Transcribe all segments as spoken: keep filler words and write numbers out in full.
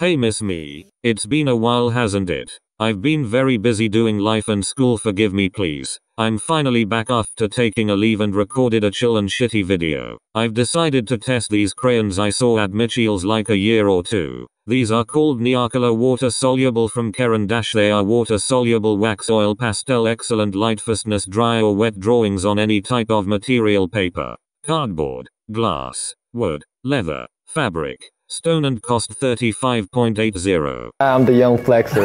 Hey miss me, it's been a while hasn't it? I've been very busy doing life and school, forgive me please. I'm finally back after taking a leave and recorded a chill and shitty video. I've decided to test these crayons I saw at Mitchell's like a year or two. These are called Neocolor water soluble from Caran d'Ache. They are water soluble wax oil pastel, excellent light fastness, dry or wet drawings on any type of material: paper, cardboard, glass, wood, leather, fabric, stone, and cost thirty-five dollars and eighty cents. I'm the young flexer.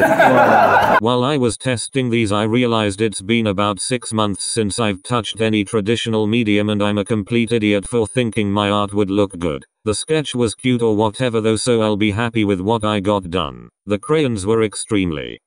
While I was testing these, I realized it's been about six months since I've touched any traditional medium, and I'm a complete idiot for thinking my art would look good. The sketch was cute or whatever though, so I'll be happy with what I got done. The crayons were extremely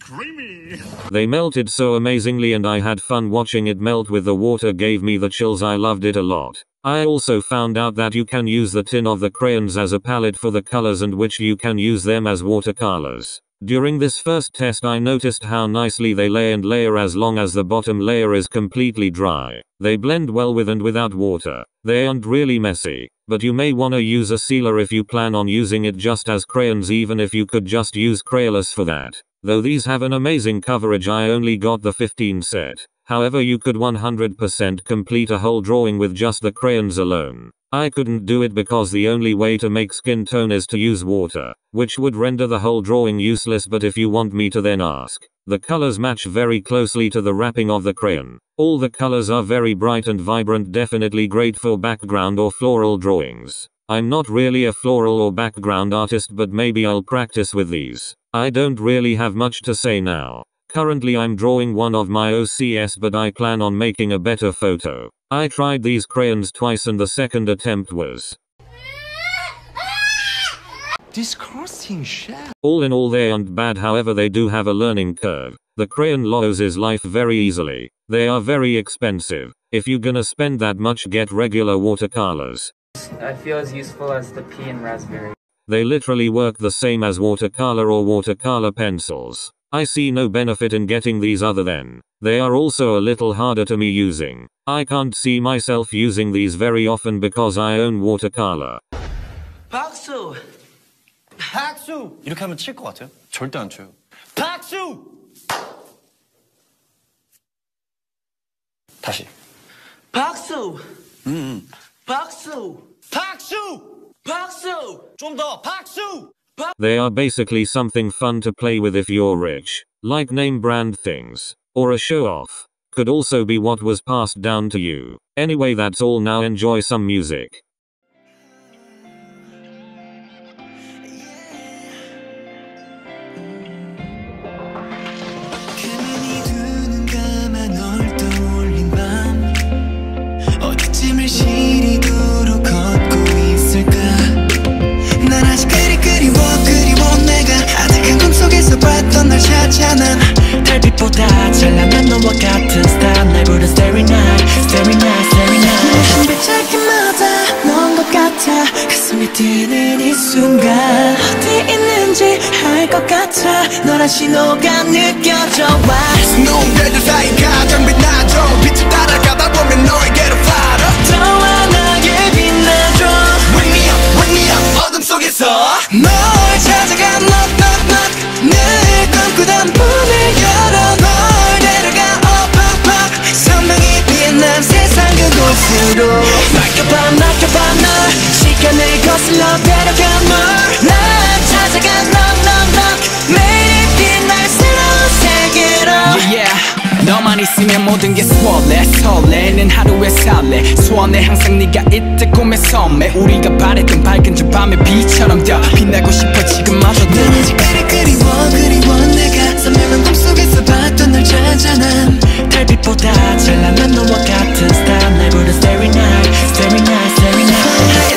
creamy. They melted so amazingly, and I had fun watching it melt with the water. Gave me the chills. I loved it a lot. I also found out that you can use the tin of the crayons as a palette for the colors, and which you can use them as watercolors. During this first test I noticed how nicely they lay and layer as long as the bottom layer is completely dry. They blend well with and without water. They aren't really messy, but you may wanna use a sealer if you plan on using it just as crayons, even if you could just use Crayolas for that. Though these have an amazing coverage, I only got the fifteen set. However, you could one hundred percent complete a whole drawing with just the crayons alone. I couldn't do it because the only way to make skin tone is to use water, which would render the whole drawing useless. But if you want me to, then ask. The colors match very closely to the wrapping of the crayon. All the colors are very bright and vibrant, definitely great for background or floral drawings. I'm not really a floral or background artist, but maybe I'll practice with these. I don't really have much to say now. Currently I'm drawing one of my O C S, but I plan on making a better photo. I tried these crayons twice and the second attempt was disgusting shit. All in all they aren't bad, however they do have a learning curve. The crayon loses life very easily. They are very expensive. If you're gonna spend that much, get regular watercolors. I feel as useful as the pea and raspberry. They literally work the same as watercolor or watercolor pencils. I see no benefit in getting these other than they are also a little harder to me using. I can't see myself using these very often because I own watercolor. 박수! 박수! 이렇게 하면 칠 것 같아요? 절대 안 쳐요. 박수! 다시. 박수! 음. 박수! 박수! 박수! 좀 더 박수! They are basically something fun to play with if you're rich, like name brand things, or a show off. Could also be what was passed down to you. Anyway, that's all now, enjoy some music. 뛰는 이 순간 어디 있는지 알 것 같아 너란 신호가 느껴져 와 눈대들 사이 가장 빛나죠 빛을 따라가다 보면 너에게로 팔아 더 환하게 빛나줘 Wake me up, wake me up 어둠 속에서 널 찾아가 knock knock knock 늘 꿈꾸던 문을 열어 널 데려가 oh pop pop 선명히 빛난 세상 그곳으로 Knock your bomb, knock your bomb 널 시간을 거슬러 데려가 널 날 찾아가 knock knock knock 매일 빛날 새로운 세계로 yeah, yeah. 너만 있으면 모든 게 swirl해 설레는 하루에 살래 소원해 항상 네가 있듯 꿈에 섬에 우리가 바랬던 밝은 저 밤의 빛처럼 더 빛나고 싶어 지금마저 왠지 그리 그리워 그리워 내가 선명한 꿈속에서 봤던 널 찾아 난 달빛보다 찬란한 너와 같은 style 날 부른 starry night starry night starry night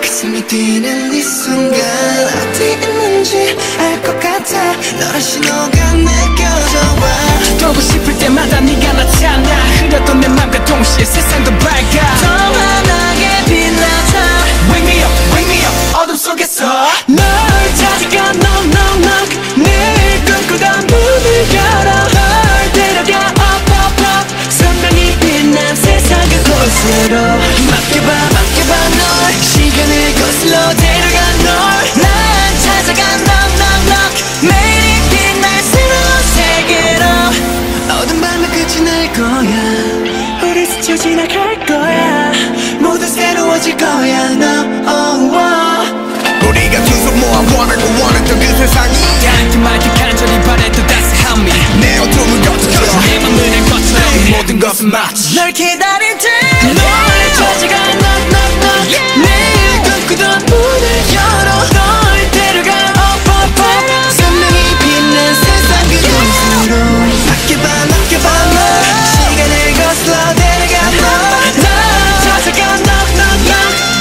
가슴이 뛰는 이 순간 어디 있는지 알 것 같아 너란 신호가 느껴져와 보고 싶을 때마다 네가 나타나 흐렸던 내 맘과 동시에 세상도 밝아 더 환하게 빛나자 Wake me up, wake me up 어둠 속에서 널 찾아가 knock knock knock 늘 꿈꾸던 문을 열어 널 데려가 up up up 선명히 빛난 세상 그곳으로 맡겨봐 맡겨봐 널 스쳐 지나갈 거야. 모두 새로워질 거야. 너 oh, oh. 우리가 계속 모아 원하고 원했던 그 세상이 닿지 말지 간절히 바랬던 따스함이 내 어둠을 걷어줘 내 맘을 알 것처럼 이 모든 것은 마치 널 기다릴 때 너의 처지가 넌넌넌 내일 꿈꾸던 문을 열어 널 데려가 up up up 선명히 빛난 세상 그림으로 아껴봐 아껴봐 널 시간을 거슬러 데려가 널 날 찾아가 넌넌넌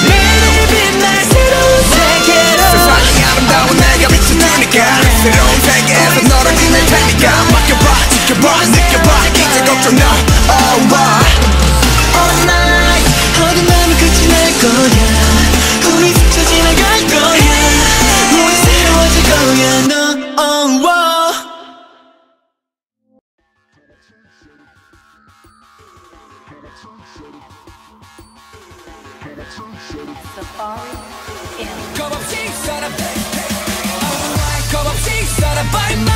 매일 빛날 새로운 세계로 세상이 아름다워 내가 미친 테니까 새로운 세계에서 너를 빛낼 테니까 맡겨봐 지켜봐 느껴봐 이제 걱정 너 all right 없이 살아봐 임마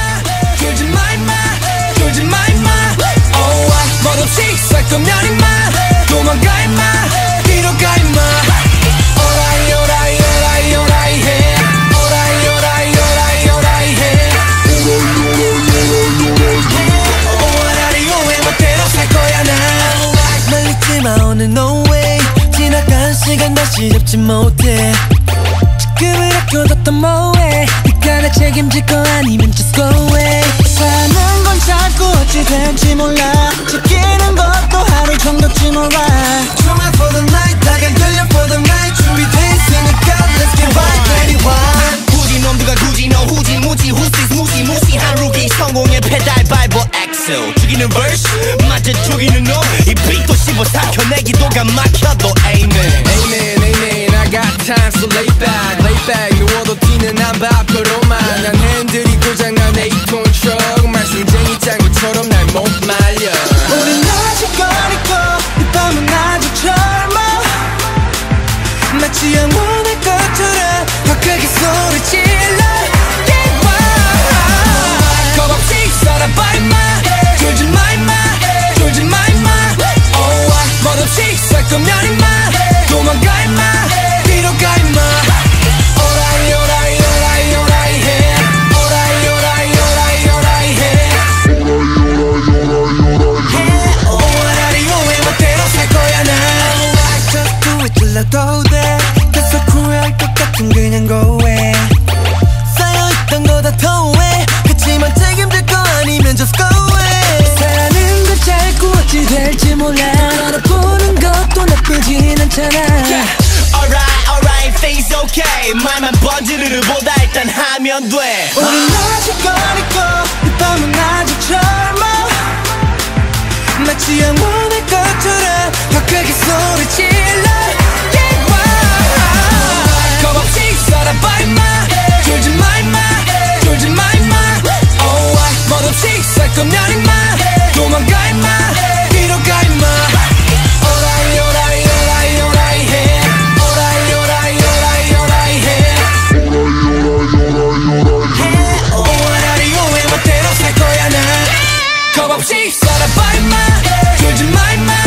졸지 마 임마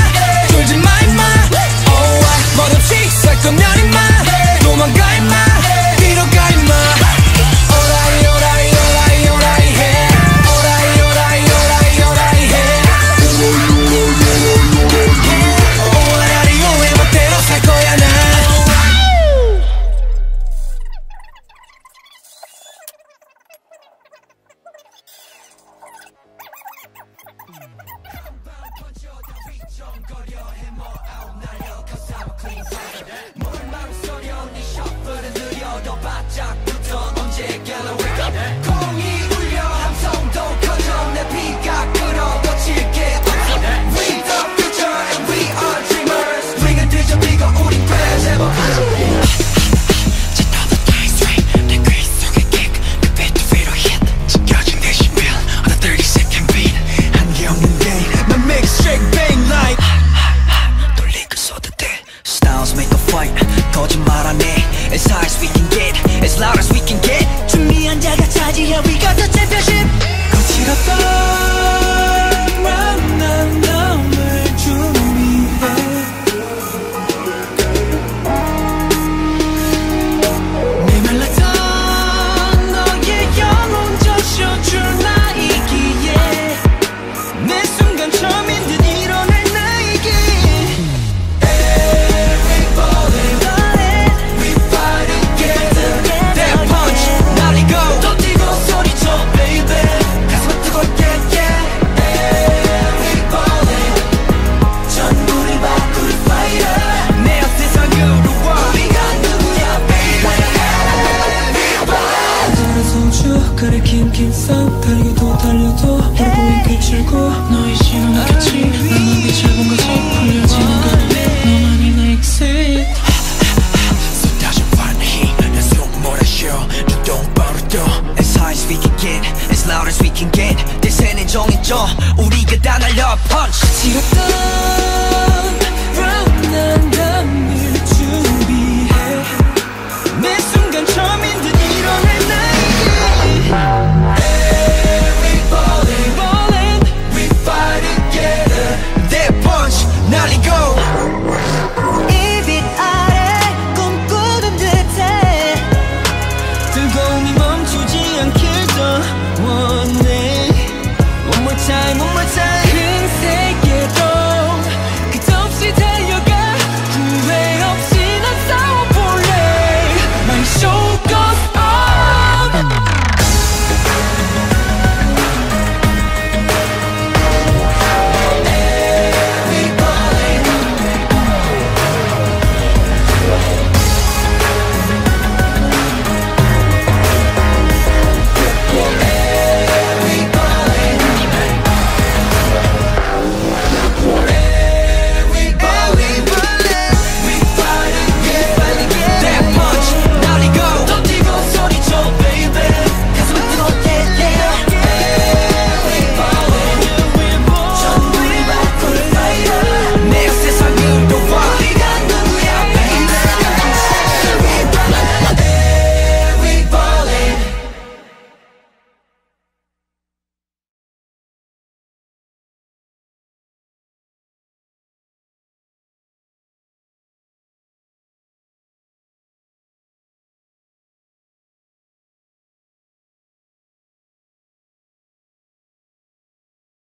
Now let go.